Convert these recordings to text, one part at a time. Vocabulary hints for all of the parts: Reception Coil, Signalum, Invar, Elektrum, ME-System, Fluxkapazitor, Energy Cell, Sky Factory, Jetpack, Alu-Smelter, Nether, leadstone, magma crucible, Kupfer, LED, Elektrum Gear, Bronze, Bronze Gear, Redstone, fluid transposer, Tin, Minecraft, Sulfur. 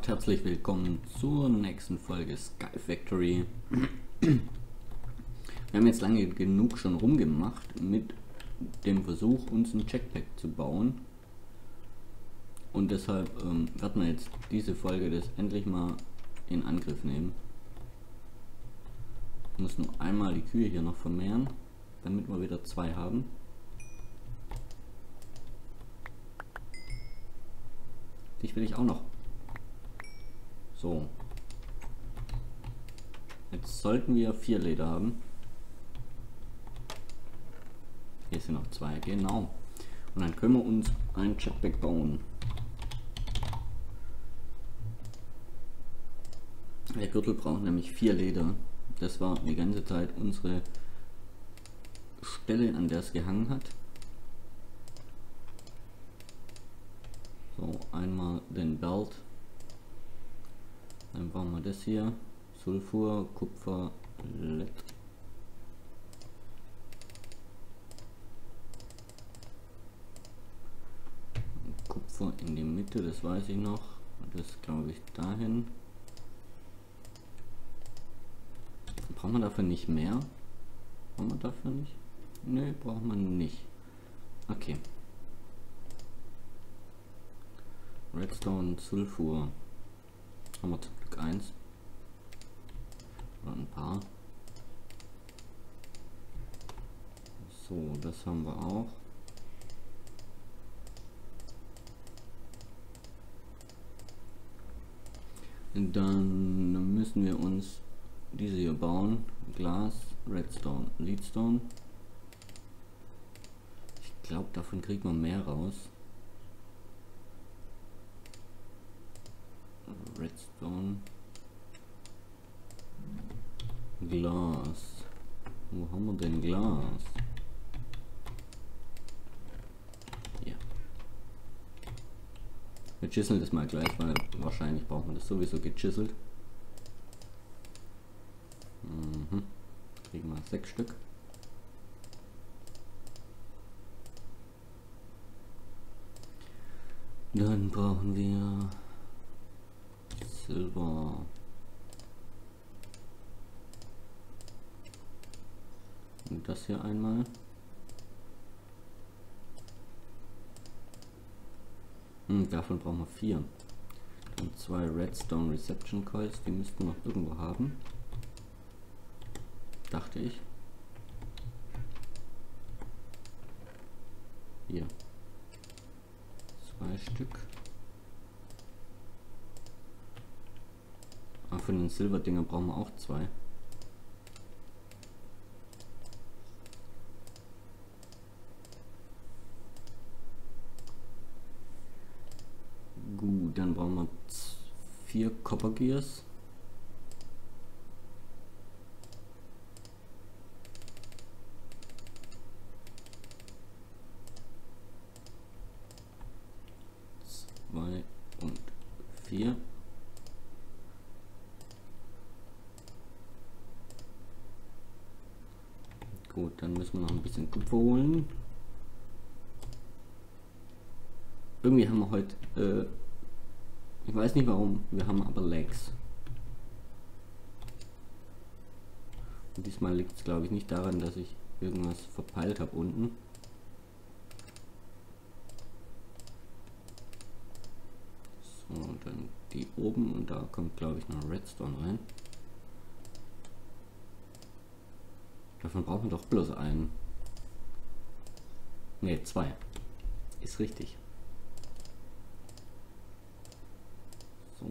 Minecraft, herzlich willkommen zur nächsten Folge Sky Factory. Wir haben jetzt lange genug schon rumgemacht mit dem Versuch, uns ein Jetpack zu bauen. Und deshalb wird man jetzt diese Folge das endlich mal in Angriff nehmen. Ich muss nur einmal die Kühe hier noch vermehren, damit wir wieder zwei haben. Dich will ich auch noch. So. Jetzt sollten wir 4 Leder haben. Hier sind noch 2, genau. Und dann können wir uns ein Jetpack bauen. Der Gürtel braucht nämlich 4 Leder. Das war die ganze Zeit unsere Stelle, an der es gehangen hat. So, einmal den Belt, dann brauchen wir das hier, Sulfur, Kupfer, LED. Kupfer in die Mitte, das weiß ich noch, das glaube ich dahin. Braucht man dafür nicht mehr? Braucht man dafür nicht? Ne, braucht man nicht. Okay. Redstone, Sulfur. Haben wir zum Glück eins. Oder ein paar. So, das haben wir auch. Und dann müssen wir uns diese hier bauen. Glas, Redstone, Leadstone. Ich glaube, davon kriegt man mehr raus. Redstone, Glas, wo haben wir denn Glas? Ja. Wir chiseln das mal gleich, weil wahrscheinlich braucht man das sowieso gechiselt. Kriegen wir 6 Stück. Dann brauchen wir Silber, und das hier einmal, und davon brauchen wir 4 und 2 Redstone Reception Coils, die müssten wir noch irgendwo haben, dachte ich. Hier 2 Stück. Von den Silberdinger brauchen wir auch 2. Gut, dann brauchen wir 4 Copper Gears. Gut, dann müssen wir noch ein bisschen Kupfer holen. Irgendwie haben wir heute, ich weiß nicht warum, wir haben aber Lags. Und diesmal liegt es, glaube ich, nicht daran, dass ich irgendwas verpeilt habe unten. So, und dann die oben, und da kommt, glaube ich, noch Redstone rein. Davon brauchen wir doch bloß einen. Ne, 2. Ist richtig. So.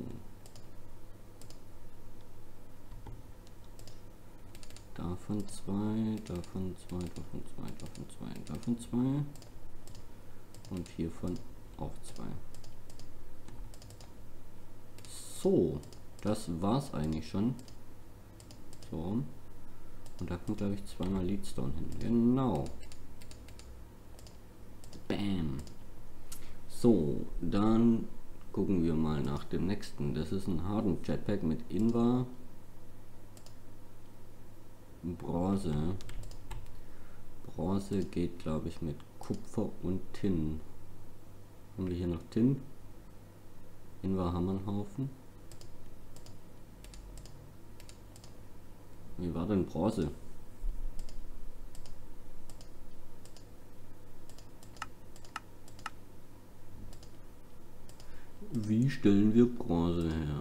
Davon 2, davon 2, davon 2, davon 2, davon 2. Und hiervon auch 2. So, das war's eigentlich schon. So rum. Und da kommt, glaube ich, 2 mal Leadstone hin. Genau. Bam. So, dann gucken wir mal nach dem nächsten. Das ist ein harten Jetpack mit Invar. Bronze. Bronze geht, glaube ich, mit Kupfer und Tin. Haben wir hier noch Tin? Invar Hammernhaufen. Wie war denn Bronze? Wie stellen wir Bronze her?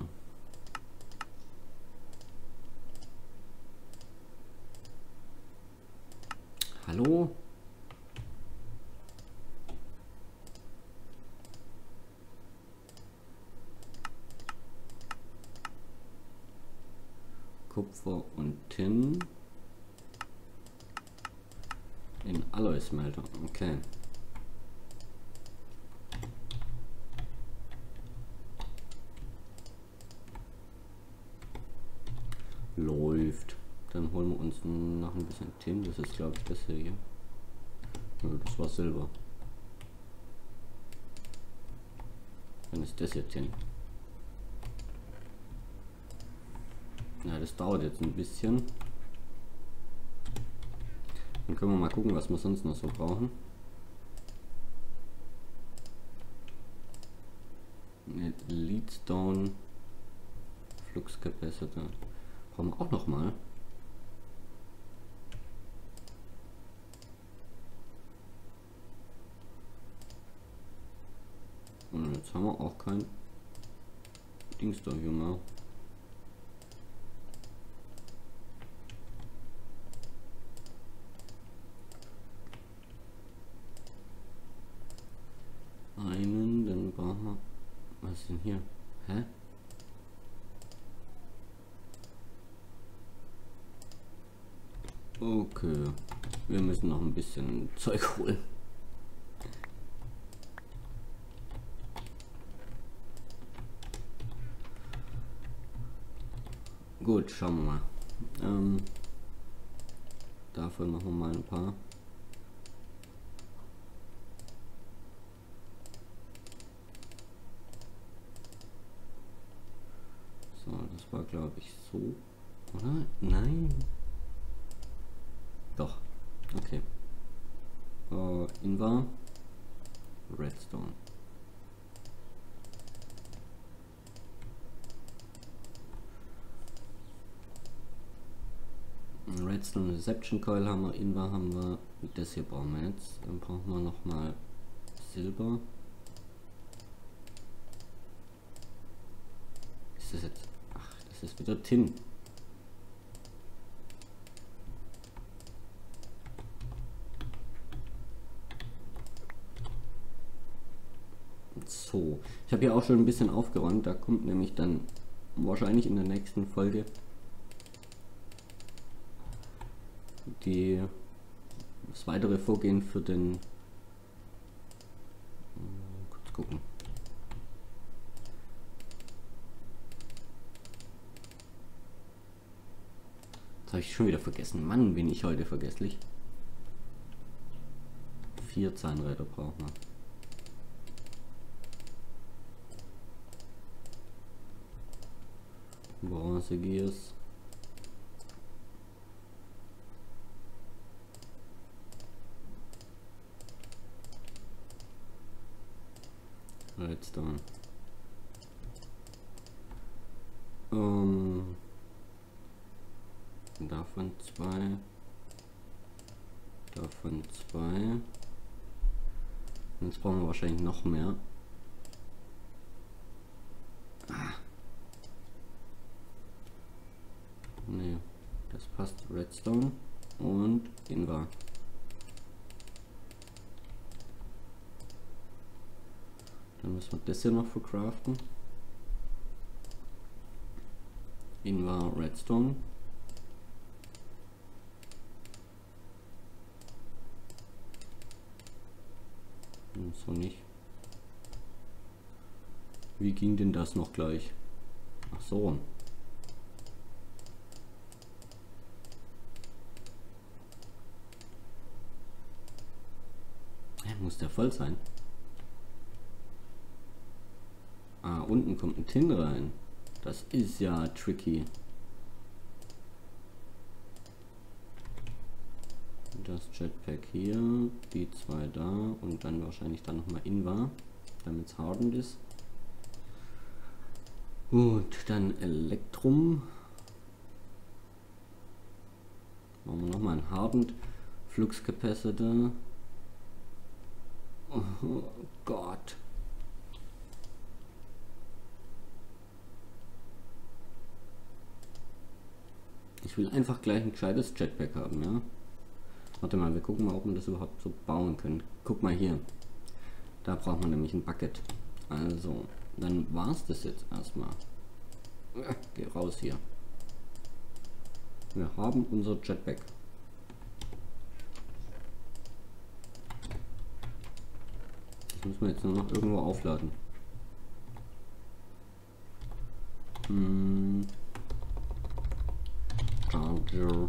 Hallo? Kupfer und Tin in Alu-Smelter, okay. Läuft. Dann holen wir uns noch ein bisschen Tin. Das ist, glaube ich, das hier. Das war Silber. Dann ist das hier Tin. Ja, das dauert jetzt ein bisschen. Dann können wir mal gucken, was wir sonst noch so brauchen. Leadstone, Fluxkapazitor. Brauchen wir auch nochmal. Und jetzt haben wir auch kein Dings da hier mal. Hier. Hä? Okay. Wir müssen noch ein bisschen Zeug holen. Gut, schauen wir mal. Davon machen wir mal ein paar. War, glaube ich, so, oder? Nein. Doch. Okay. Invar. Redstone. Redstone Reception Coil haben wir, Invar haben wir. Das hier brauchen wir jetzt. Dann brauchen wir nochmal Silber. Ist das jetzt? Das ist wieder Tin. So, ich habe hier auch schon ein bisschen aufgeräumt. Da kommt nämlich dann wahrscheinlich in der nächsten Folge das weitere Vorgehen für den. Kurz gucken. Das habe ich schon wieder vergessen. Mann, bin ich heute vergesslich. 4 Zahnräder brauchen wir. Bronze Gears. Redstone. Davon 2, davon 2. Jetzt brauchen wir wahrscheinlich noch mehr. Nee, das passt. Redstone und Invar. Dann müssen wir das hier noch verkraften. Invar, Redstone. So nicht. Wie ging denn das noch gleich? Ach so. Muss der voll sein. Ah, unten kommt ein Tin rein. Das ist ja tricky. Das Jetpack hier, die 2 da und dann wahrscheinlich dann nochmal Invar, damit es hardened ist. Gut, dann Elektrum. Machen wir nochmal einen Hardened Fluxkapazitor. Oh Gott. Ich will einfach gleich ein gescheites Jetpack haben, ja. Warte mal, wir gucken mal, ob wir das überhaupt so bauen können. Guck mal hier. Da braucht man nämlich ein Bucket. Also, dann war es das jetzt erstmal. Geh raus hier. Wir haben unser Jetpack. Das müssen wir jetzt nur noch irgendwo aufladen. Charger.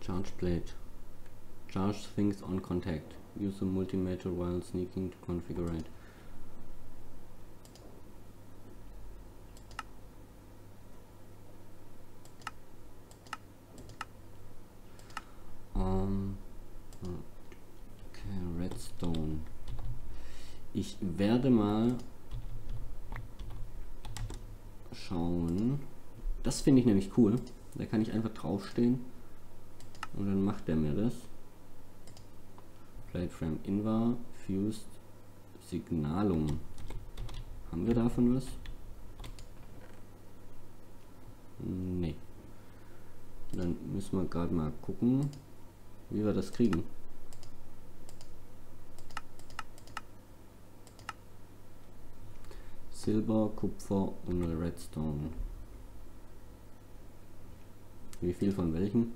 Charge plate. Charge things on contact. Use the multimeter while sneaking to configure it. Okay, Redstone. Ich werde mal schauen. Das finde ich nämlich cool. Da kann ich einfach draufstehen und dann macht er mir das. Plateframe Invar, Fused Signalum. Haben wir davon was? Nee. Dann müssen wir gerade mal gucken, wie wir das kriegen. Silber, Kupfer und Redstone. Wie viel von welchen?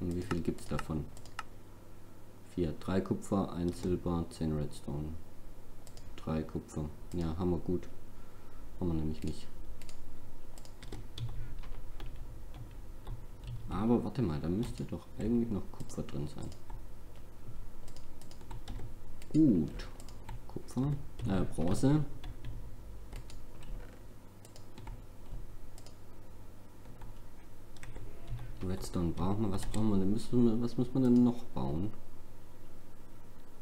Und wie viel gibt es davon? 4, 3 Kupfer, 1 Silber, 10 Redstone. 3 Kupfer. Ja, haben wir gut. Haben wir nämlich nicht. Aber warte mal, da müsste doch eigentlich noch Kupfer drin sein. Gut. Kupfer. Bronze. Redstone brauchen wir. Was brauchen wir denn? Was muss man denn noch bauen?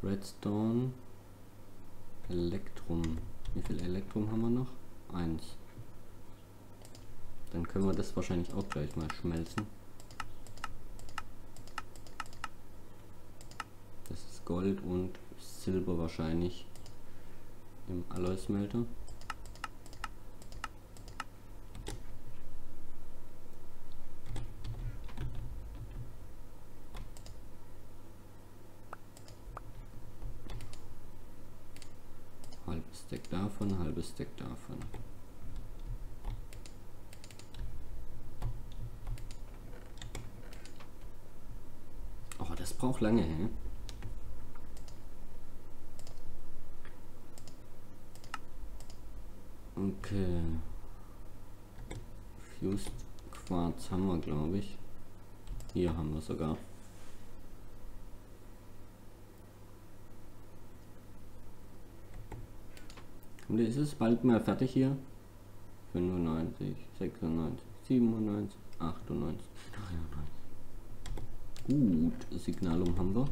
Redstone. Elektrum. Wie viel Elektrum haben wir noch? 1. Dann können wir das wahrscheinlich auch gleich mal schmelzen. Das ist Gold und Silber wahrscheinlich im Alu-Smelter. Stack davon, halbes Stack davon. Oh, das braucht lange, hä? Okay. Fused Quartz haben wir, glaube ich. Hier haben wir sogar. Und ist es bald mal fertig hier? 95, 96, 97, 98, 99. Gut, Signalum haben wir.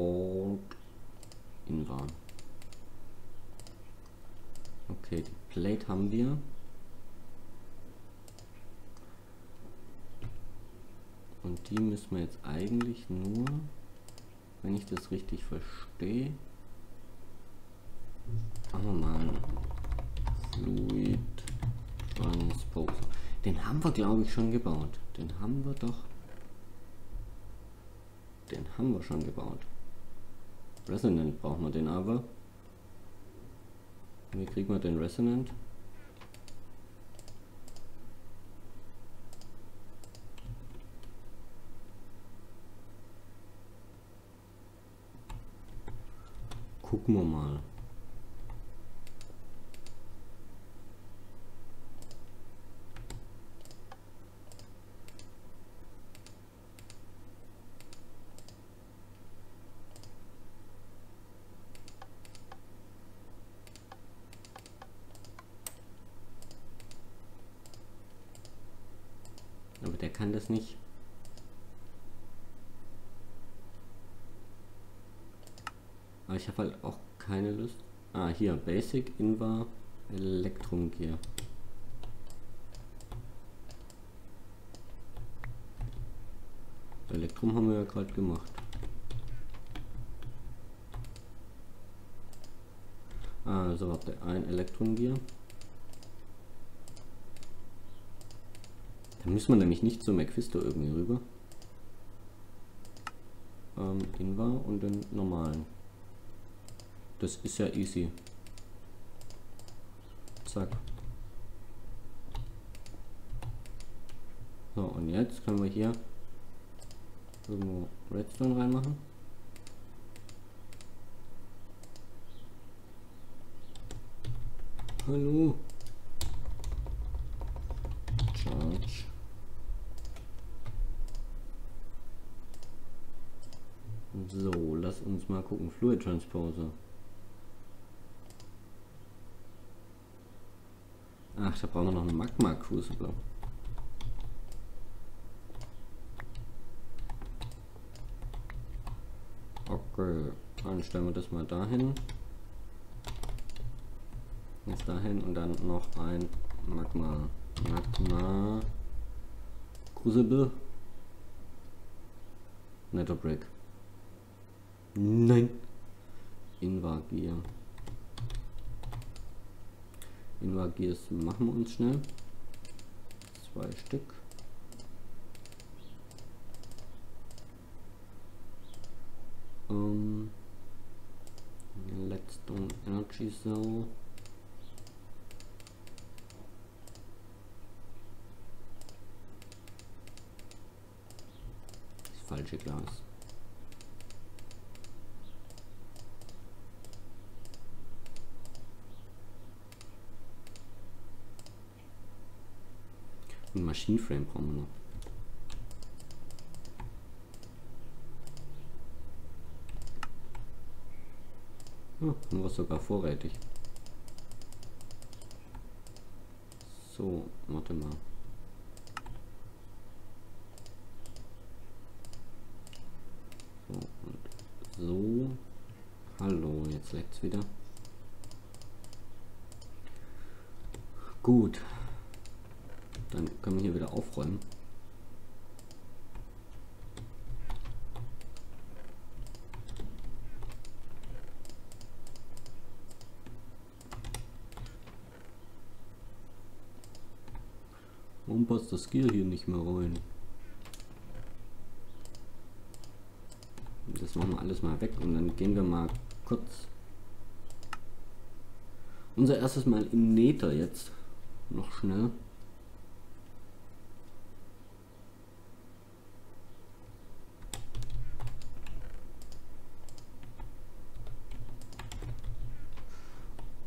Und Invar. Okay, die Plate haben wir. Und die müssen wir jetzt eigentlich nur, wenn ich das richtig verstehe, machen wir mal einen Fluid Transposer. Den haben wir, glaube ich, schon gebaut. Den haben wir schon gebaut. Resonant brauchen wir den aber. Wie kriegen wir den Resonant? Gucken wir mal. der kann das nicht. Aber ich habe halt auch keine Lust. Ah, hier, Basic, Invar, Elektrum Gear. Elektrum haben wir ja gerade gemacht. Also habt ihr ein Elektrum Gear. Da müssen wir nämlich nicht zu Mephisto irgendwie rüber. Invar und den normalen. Das ist ja easy. Zack. So, und jetzt können wir hier irgendwo Redstone reinmachen. Hallo. Charge. So, lass uns mal gucken. Fluid Transposer. Ach, da brauchen wir noch eine Magma Crucible. Okay, dann stellen wir das mal dahin. Jetzt dahin und dann noch ein Magma Crucible. Nether Brick. Nein. Invar Gear. Invar Gears machen wir uns schnell. 2 Stück. Leadstone Energy Cell. Das falsche Glas. Ein Maschinenframe brauchen wir noch. Ja, haben wir sogar vorrätig. So, warte mal. So und so. Hallo, jetzt leckt's wieder. Gut. Dann können wir hier wieder aufräumen. Warum passt das Gear hier nicht mehr rein? Das machen wir alles mal weg und dann gehen wir mal kurz. Unser erstes Mal im Nether jetzt. Noch schnell.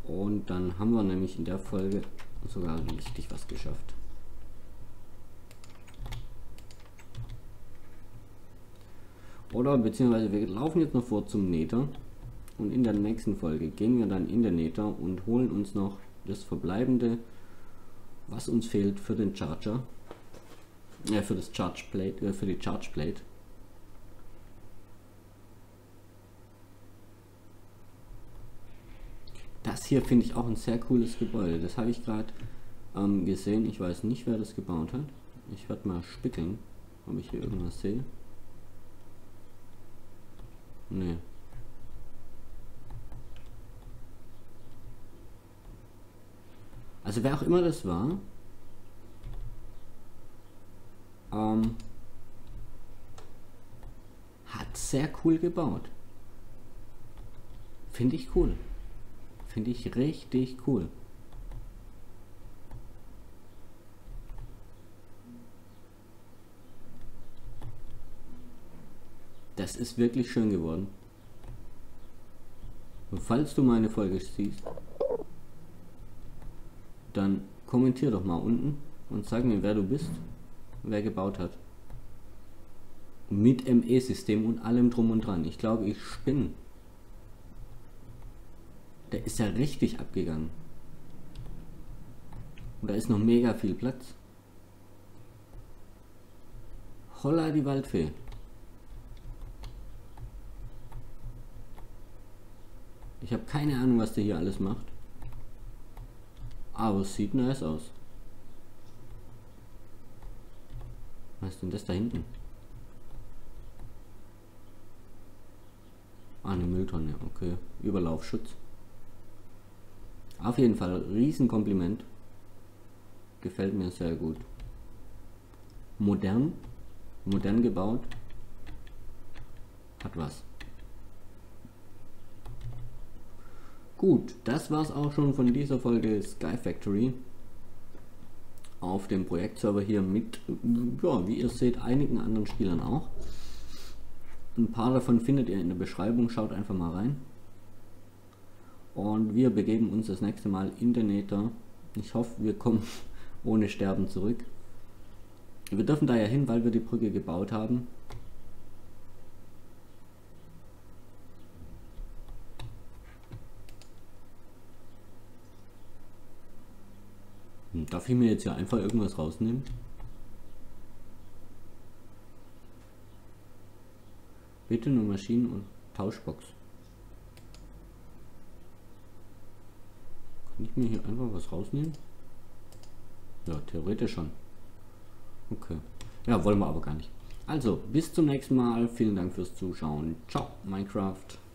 Und dann haben wir nämlich in der Folge sogar richtig was geschafft. Oder beziehungsweise wir laufen jetzt noch vor zum Nether und in der nächsten Folge gehen wir dann in den Nether und holen uns noch das verbleibende, was uns fehlt für den Charger, für die Charge Plate. Das hier finde ich auch ein sehr cooles Gebäude. Das habe ich gerade gesehen. Ich weiß nicht, wer das gebaut hat. Ich werde mal spickeln, ob ich hier irgendwas sehe. Nee. Also wer auch immer das war, hat sehr cool gebaut. Finde ich cool. Finde ich richtig cool. Das ist wirklich schön geworden. Und falls du meine Folge siehst, dann kommentier doch mal unten und sag mir, wer du bist, wer gebaut hat. Mit ME-System und allem drum und dran. Ich glaube, ich spinne. Der ist ja richtig abgegangen. Und da ist noch mega viel Platz. Holla die Waldfee. Ich habe keine Ahnung, was der hier alles macht. Aber es sieht nice aus. Was ist denn das da hinten? Ah, eine Mülltonne. Okay. Überlaufschutz. Auf jeden Fall. Riesenkompliment. Gefällt mir sehr gut. Modern. Modern gebaut. Hat was. Gut, das war's auch schon von dieser Folge Sky Factory auf dem Projektserver hier mit, ja, wie ihr seht, einigen anderen Spielern auch. Ein paar davon findet ihr in der Beschreibung, schaut einfach mal rein. Und wir begeben uns das nächste Mal in den Nether. Ich hoffe, wir kommen ohne Sterben zurück. Wir dürfen da ja hin, weil wir die Brücke gebaut haben. Darf ich mir jetzt hier einfach irgendwas rausnehmen? Bitte nur Maschinen und Tauschbox. Kann ich mir hier einfach was rausnehmen? Ja, theoretisch schon. Okay. Ja, wollen wir aber gar nicht. Also, bis zum nächsten Mal. Vielen Dank fürs Zuschauen. Ciao, Minecraft.